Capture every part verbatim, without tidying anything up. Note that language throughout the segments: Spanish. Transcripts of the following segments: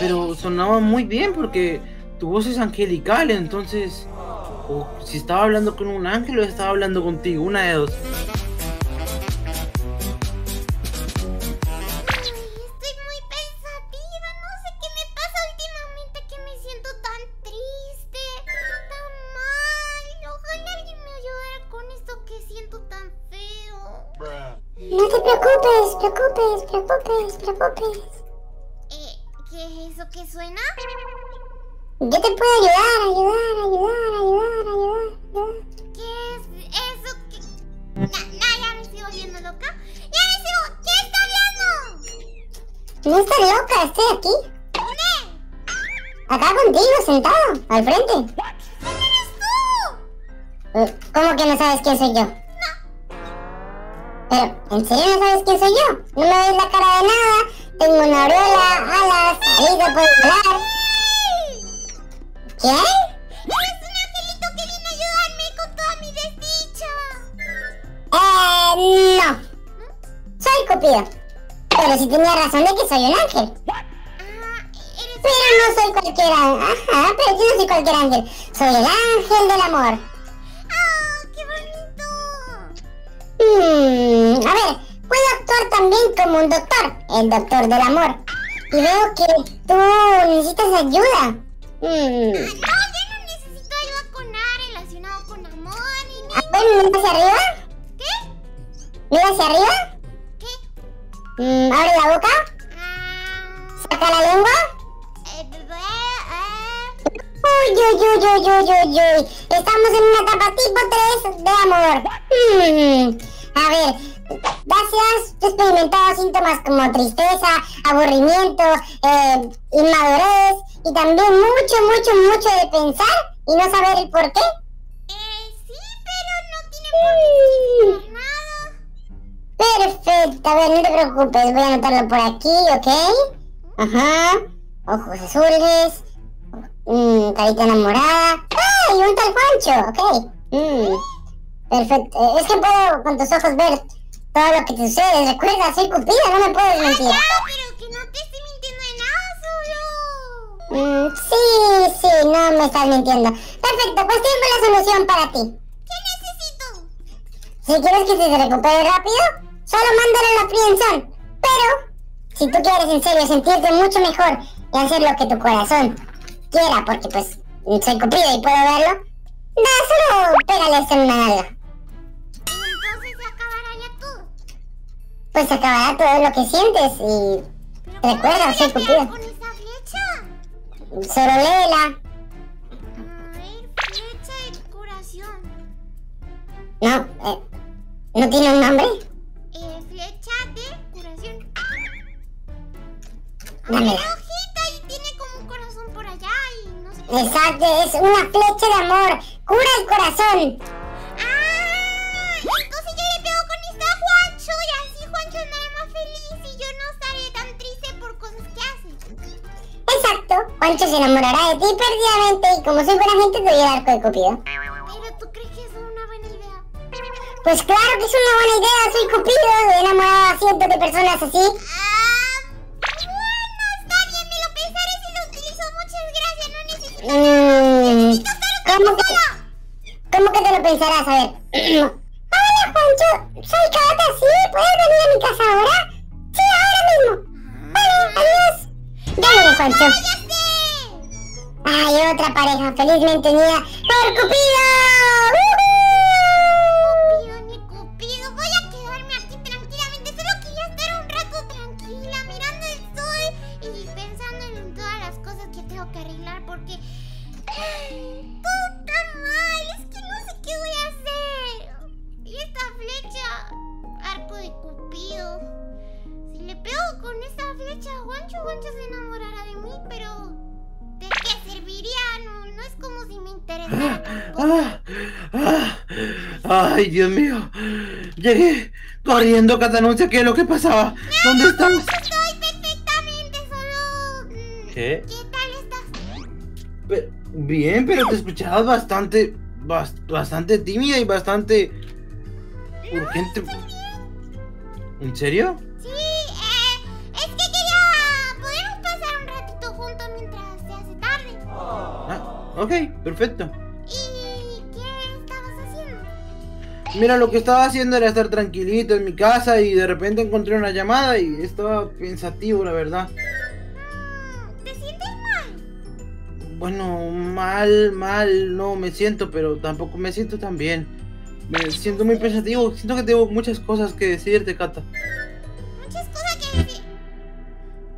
Pero sonaba muy bien porque tu voz es angelical, entonces... O si estaba hablando con un ángel o estaba hablando contigo, una de dos. Preocupes, preocupes. Eh, ¿qué es eso que suena? Yo te puedo ayudar, ayudar, ayudar, ayudar, ayudar, ayudar. ¿Qué es eso que...? Nah, nah, ya me estoy volviendo loca. ¡Ya me estoy... ¿Qué está hablando? No estoy loca, estoy aquí. ¿Dónde? Acá contigo, sentado, al frente. ¿Quién eres tú? ¿Cómo que no sabes quién soy yo? Pero, ¿en serio no sabes quién soy yo? No me ves la cara de nada, tengo una aureola, alas, nariz, puedo volar. ¿Qué? ¡Eres un angelito que viene a ayudarme con toda mi desdicha! Eh, no. Soy Cupido. Pero sí tenía razón de que soy un ángel. Ajá, eres... Pero no soy cualquier ángel. Ajá, pero yo no soy cualquier ángel. Soy el ángel del amor. Hmm, a ver, puedo actuar también como un doctor, el doctor del amor. Y veo que tú necesitas ayuda. Hmm. Ah, no, yo no necesito ayuda con nada relacionado con amor ni nada. A ver, ¿mira hacia arriba? ¿Qué? ¿Mira hacia arriba? ¿Qué? Hmm, abre la boca. Ah... Saca la lengua. Eh, bebé, eh. Uy, uy, uy, uy, uy, uy, uy. Estamos en una etapa tipo tres de amor. Hmm. A ver, gracias, he experimentado síntomas como tristeza, aburrimiento, eh, inmadurez y también mucho, mucho, mucho de pensar y no saber el por qué. Eh, sí, pero no tiene por qué nada. Perfecto, a ver, no te preocupes, voy a anotarlo por aquí, ¿ok? Ajá, ojos azules, mmm, carita enamorada. ¡Ay, un tal Juancho! Ok, mmm. Perfecto, es que puedo con tus ojos ver todo lo que te sucede. Recuerda, soy Cupido, no me puedes mentir. Ah, ya, pero que no te estoy mintiendo de nada, solo. Mm, sí, sí, no me estás mintiendo. Perfecto, pues tengo la solución para ti. ¿Qué necesito? Si quieres que se recupere rápido, solo mándalo a la prisión. Pero, si tú quieres en serio sentirte mucho mejor y hacer lo que tu corazón quiera, porque pues soy Cupido y puedo verlo, no, solo pégales en una nalga. Pues se acabará todo lo que sientes y... ¿Pero recuerda, soy Cupido. ¿Con esa flecha? Solo léela. A ver, flecha de curación. No, eh, ¿no tiene un nombre? Eh, flecha de curación. Dame. Hojita y tiene como un corazón por allá y no sé. Exacto, es una flecha de amor. Cura el corazón. Ah, entonces yo le pego con esta Juancho y así Juancho andará más feliz y yo no estaré tan triste por cosas que hace. Exacto, Juancho se enamorará de ti perdidamente y como soy buena gente te voy a dar con el Cupido. Pero ¿tú crees que eso es una buena idea? Pues claro que es una buena idea, soy Cupido, he enamorado a cientos de personas así. Ah, bueno, está bien, me lo pensaré si lo utilizo, muchas gracias, no necesito... Mm. necesito ¿Cómo que... ¿Cómo que te lo pensarás? A ver. Hola, Juancho. Soy Cata, ¿sí? ¿Puedes venir a mi casa ahora? Sí, ahora mismo. Vale, adiós. Dale, Juancho. Ay, otra pareja. Felizmente unida por Cupido. Cupido, ni Cupido. Voy a quedarme aquí tranquilamente. Solo quería estar un rato tranquila, mirando el sol y pensando en todas las cosas que tengo que arreglar porque... Todo está mal, es que no sé qué voy a hacer. Y esta flecha, arco de Cupido. Si le pego con esa flecha a Juancho, Juancho se enamorará de mí, pero ¿de qué serviría? No, no es como si me interesara tampoco. Ay, Dios mío. Llegué corriendo, Cata, no sé qué es lo que pasaba. ¿Dónde estamos? Estoy perfectamente solo. ¿Qué? ¿Qué tal estás? Pero... Bien, pero te escuchabas bastante, bast bastante tímida y bastante no, urgente. ¿En serio? Sí, eh, es que quería... ¿Podemos pasar un ratito juntos Ok, perfecto. ¿Y qué estabas haciendo? Mira, lo que estaba haciendo era estar tranquilito en mi casa y de repente encontré una llamada y estaba pensativo, la verdad. ¿Te sientes mal? Bueno, mal, mal, no me siento, pero tampoco me siento tan bien. Me siento muy pensativo, siento que tengo muchas cosas que decirte, Cata. ¿Muchas cosas que decir?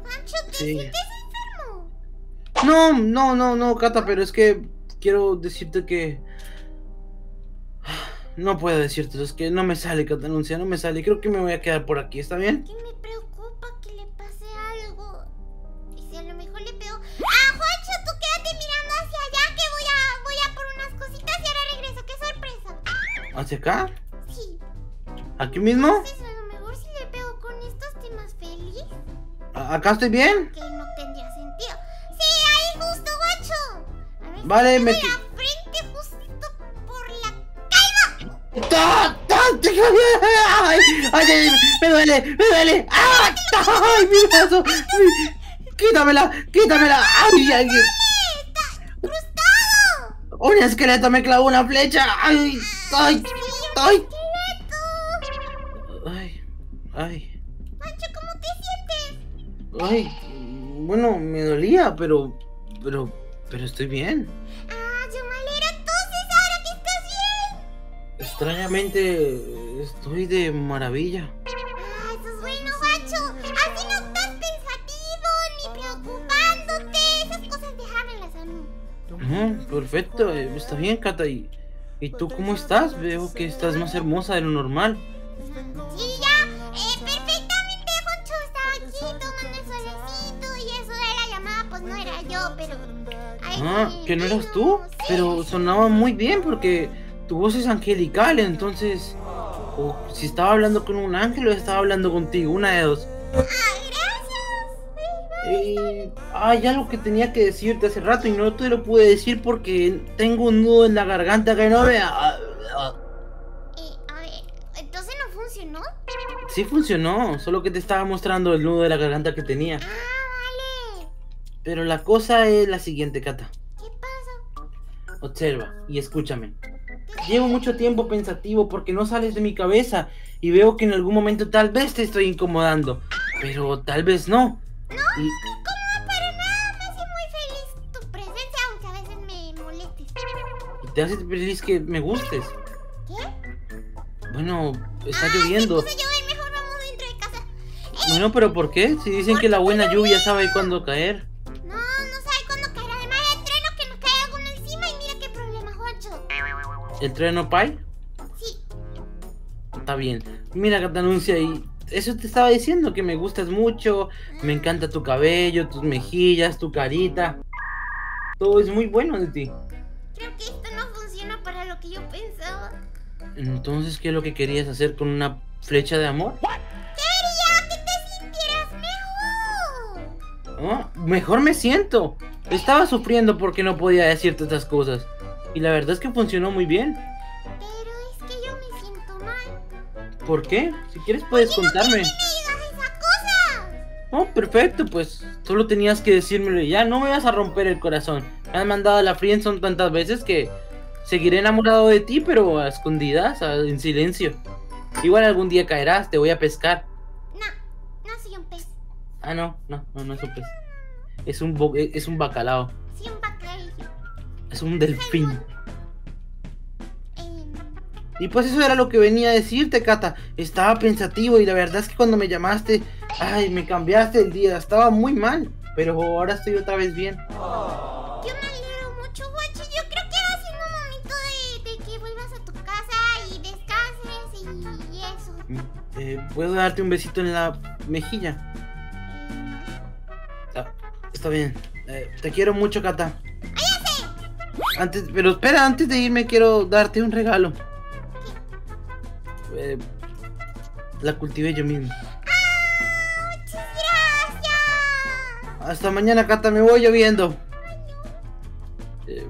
Juancho, ¿te sí. sientes enfermo? No, no, no, no, Cata, pero es que quiero decirte que... No puedo decirte, es que no me sale, Catanuncia, no me sale. Creo que me voy a quedar por aquí, ¿está bien? Que me preocupa que le pase algo. Y si a lo mejor le pego... ¡Ah, Juancho, tú quédate mirando hacia allá que voy a, voy a por unas cositas y ahora regreso! ¡Qué sorpresa! ¿Hacia acá? Sí. ¿Aquí mismo? Entonces, a lo mejor si le pego con estos temas feliz. ¿Acá estoy bien? Que no tendría sentido. Sí, ahí justo, Guacho. Vale, me... Te... la frente justito por la... ¡Caiba! ¡Ta! ¡Ta! ¡Ay! ¡Ay! ¡Me duele! ¡Me duele! ¡Ah! ¡Ay! ¡Mi brazo! Mi... ¡Quítamela! ¡Quítamela! ¡Ay! ¡Ay! ¡Está crustado! ¡Un esqueleto me clavó una flecha! ¡Ay! ¡Ay! ¡Ay! ¡Ay! ¡Ay! Mancho, ¿cómo te sientes? Ay, bueno, me dolía, pero... Pero... Pero estoy bien. Ah, yo me alegro entonces, ahora que estás bien. Extrañamente, estoy de maravilla. Ah, eso es bueno, Mancho. Así no estás pensativo, ni preocupándote. Esas cosas dejámelas a mí. Uh-huh, perfecto, está bien, Cata. Y... ¿Y tú cómo estás? Veo que estás más hermosa de lo normal. Sí, ya. Eh, perfectamente, Juancho. Estaba aquí tomando el solecito y eso de la llamada, pues no era yo, pero... Ay, ah, ¿que no eras tú? Sí. Pero sonaba muy bien porque tu voz es angelical, entonces... Oh, si estaba hablando con un ángel o estaba hablando contigo, una de dos. Ah, gracias. Eh, hay algo que tenía que decirte hace rato y no te lo pude decir porque tengo un nudo en la garganta que no vea. Eh, a ver, ¿entonces no funcionó? Sí funcionó, solo que te estaba mostrando el nudo de la garganta que tenía. Ah, vale. Pero la cosa es la siguiente, Cata. ¿Qué pasa? Observa y escúchame. Llevo mucho tiempo pensativo porque no sales de mi cabeza y veo que en algún momento tal vez te estoy incomodando, pero tal vez no. No, no te incomoda para nada, me hace muy feliz tu presencia, aunque a veces me molestes. ¿Te hace feliz que me gustes? ¿Qué? Bueno, está ah, lloviendo. Si puso llover, mejor vamos dentro de casa. Eh, Bueno, pero ¿por qué? Si dicen que la buena lluvia sabe cuándo caer. No, no sabe cuándo caer, además el trueno que nos cae alguno encima y mira qué problema, Juancho. ¿El trueno Pai? Sí. Está bien, mira que te anuncia ahí. Eso te estaba diciendo, que me gustas mucho, me encanta tu cabello, tus mejillas, tu carita. Todo es muy bueno de ti. Creo que esto no funciona para lo que yo pensaba. Entonces, ¿qué es lo que querías hacer con una flecha de amor? Quería que te sintieras mejor. ¿Ah? Mejor me siento. Estaba sufriendo porque no podía decirte estas cosas. Y la verdad es que funcionó muy bien. ¿Por qué? Si quieres puedes contarme. ¿Por qué no me digas esa cosa? Oh, perfecto, pues solo tenías que decírmelo y ya. No me vas a romper el corazón. Me han mandado a la friendzone tantas veces que seguiré enamorado de ti, pero a escondidas, a, en silencio. Igual algún día caerás, te voy a pescar. No, no soy un pez. Ah, no, no, no, no es un pez. Es un, bo es un bacalao. Sí, un bacalao. Es un delfín. Y pues eso era lo que venía a decirte, Cata. Estaba pensativo y la verdad es que cuando me llamaste, ay, me cambiaste el día. Estaba muy mal, pero ahora estoy otra vez bien. Yo me alegro mucho, Guacho. Yo creo que va siendo un momento de, de que vuelvas a tu casa y descanses y, y eso. Eh, ¿Puedo darte un besito en la mejilla? Ah, está bien. Eh, te quiero mucho, Cata. ¡Cállate! Antes, pero espera, antes de irme quiero darte un regalo. Eh, la cultivé yo mismo. ¡Ah! ¡Muchas gracias! Hasta mañana, Cata, me voy lloviendo. Eh,